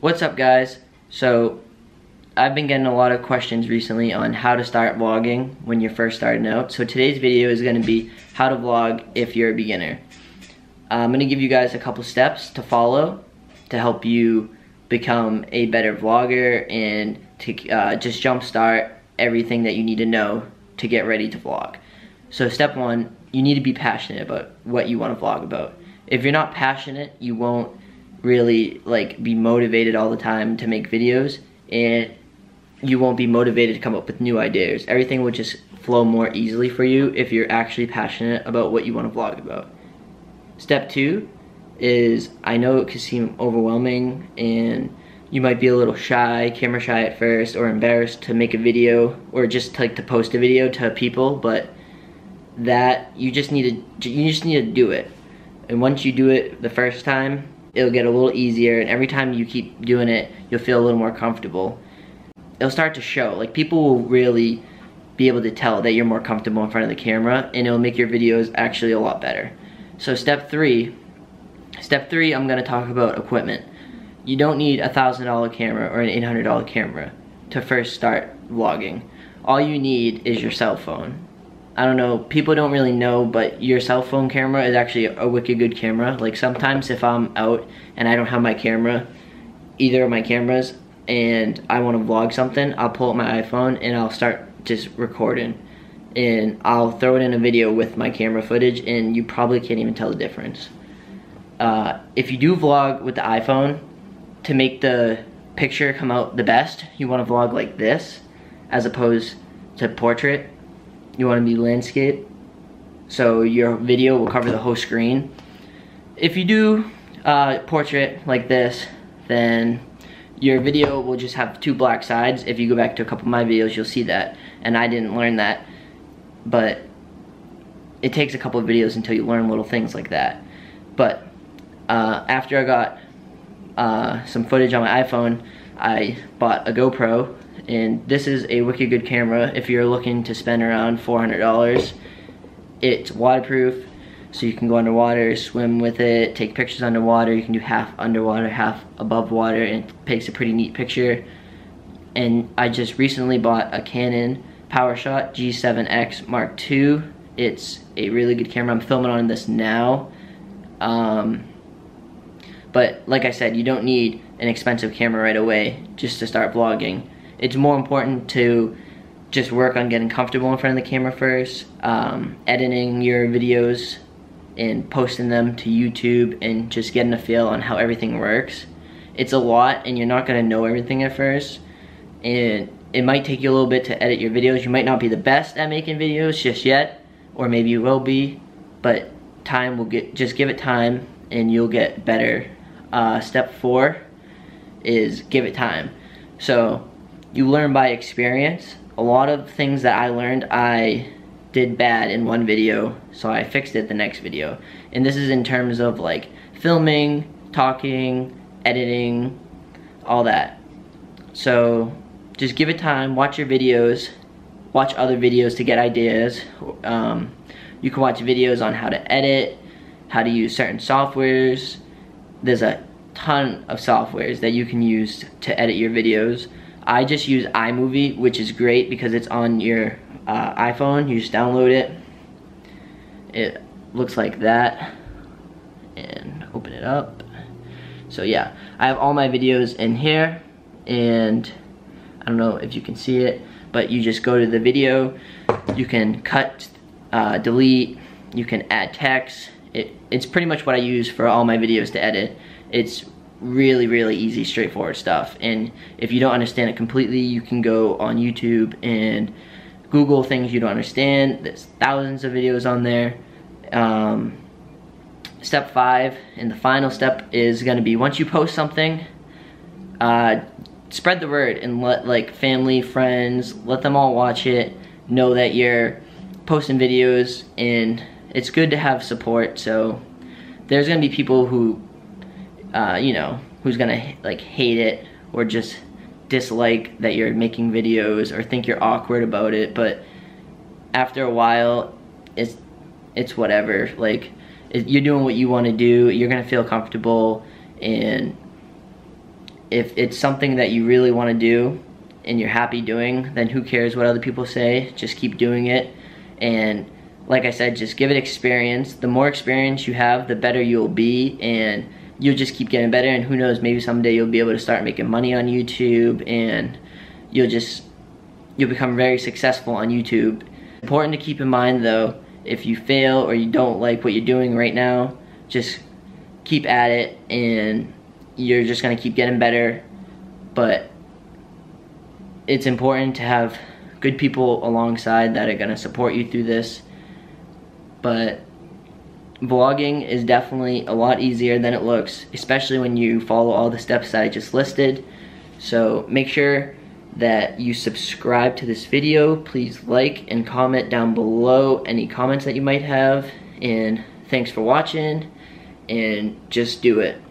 What's up, guys? So I've been getting a lot of questions recently on how to start vlogging when you're first starting out. So today's video is going to be how to vlog if you're a beginner. I'm going to give you guys a couple steps to follow to help you become a better vlogger and to just jumpstart everything that you need to know to get ready to vlog. So step one, you need to be passionate about what you want to vlog about. If you're not passionate, you won't really be motivated all the time to make videos, and you won't be motivated to come up with new ideas. Everything will just flow more easily for you if you're actually passionate about what you want to vlog about. Step two is, I know it could seem overwhelming and you might be a little shy, camera shy at first, or embarrassed to make a video or just to post a video to people, but that you just need to do it. And once you do it the first time, it'll get a little easier, and every time you keep doing it, you'll feel a little more comfortable. It'll start to show. Like, people will really be able to tell that you're more comfortable in front of the camera, and it'll make your videos actually a lot better. So step three, I'm gonna talk about equipment. You don't need a $1,000 camera or an $800 camera to first start vlogging. All you need is your cell phone. I don't know, people don't really know, but your cell phone camera is actually a wicked good camera. Like, sometimes if I'm out and I don't have my camera, either of my cameras, and I want to vlog something, I'll pull up my iPhone and I'll start just recording. And I'll throw it in a video with my camera footage, and you probably can't even tell the difference. If you do vlog with the iPhone, to make the picture come out the best, you want to vlog like this, as opposed to portrait. You want to be landscape, so your video will cover the whole screen. If you do portrait like this, then your video will just have two black sides. If you go back to a couple of my videos, you'll see that, and I didn't learn that, but it takes a couple of videos until you learn little things like that. But after I got some footage on my iPhone, I bought a GoPro, and this is a wicked good camera if you're looking to spend around $400. It's waterproof, so you can go underwater, swim with it, take pictures underwater. You can do half underwater, half above water, and it takes a pretty neat picture. And I just recently bought a Canon PowerShot G7X Mark II. It's a really good camera. I'm filming on this now. But like I said, you don't need an expensive camera right away just to start vlogging. It's more important to just work on getting comfortable in front of the camera first, editing your videos and posting them to YouTube, and just getting a feel on how everything works. It's a lot, and you're not gonna know everything at first, and it might take you a little bit to edit your videos. You might not be the best at making videos just yet, or maybe you will be, but time will get, just give it time and you'll get better. Step four is give it time. So you learn by experience. A lot of things that I learned, I did bad in one video, so I fixed it the next video. And this is in terms of like filming, talking, editing, all that. So just give it time, watch your videos, watch other videos to get ideas. You can watch videos on how to edit, how to use certain softwares. There's a ton of softwares that you can use to edit your videos. I just use iMovie, which is great because it's on your iPhone. You just download it. It looks like that, and open it up. So yeah, I have all my videos in here, and I don't know if you can see it, but you just go to the video. You can cut, delete, you can add text. It's pretty much what I use for all my videos to edit. It's really, really easy, straightforward stuff. And if you don't understand it completely, you can go on YouTube and Google things you don't understand. There's thousands of videos on there. Step five, and the final step, is gonna be, once you post something, spread the word and let family, friends, let them all watch it, know that you're posting videos, and it's good to have support. So there's gonna be people who you know, who's gonna hate it or just dislike that you're making videos or think you're awkward about it, but after a while, it's whatever. You're doing what you want to do, you're gonna feel comfortable, and if it's something that you really want to do and you're happy doing, then who cares what other people say? Just keep doing it. And like I said, just give it experience. The more experience you have, the better you'll be, and you'll just keep getting better. And who knows, maybe someday you'll be able to start making money on YouTube, and you'll become very successful on YouTube. Important to keep in mind though, if you fail or you don't like what you're doing right now, just keep at it, and you're just gonna keep getting better. But it's important to have good people alongside that are gonna support you through this. But vlogging is definitely a lot easier than it looks, especially when you follow all the steps that I just listed. So make sure that you subscribe to this video. Please like and comment down below any comments that you might have. And thanks for watching, and just do it.